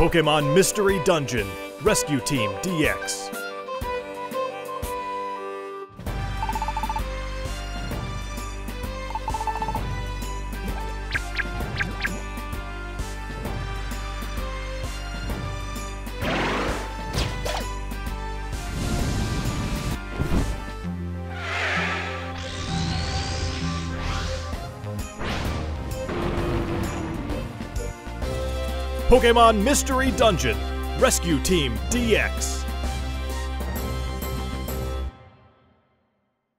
Pokémon Mystery Dungeon, Rescue Team DX. Pokémon Mystery Dungeon, Rescue Team DX.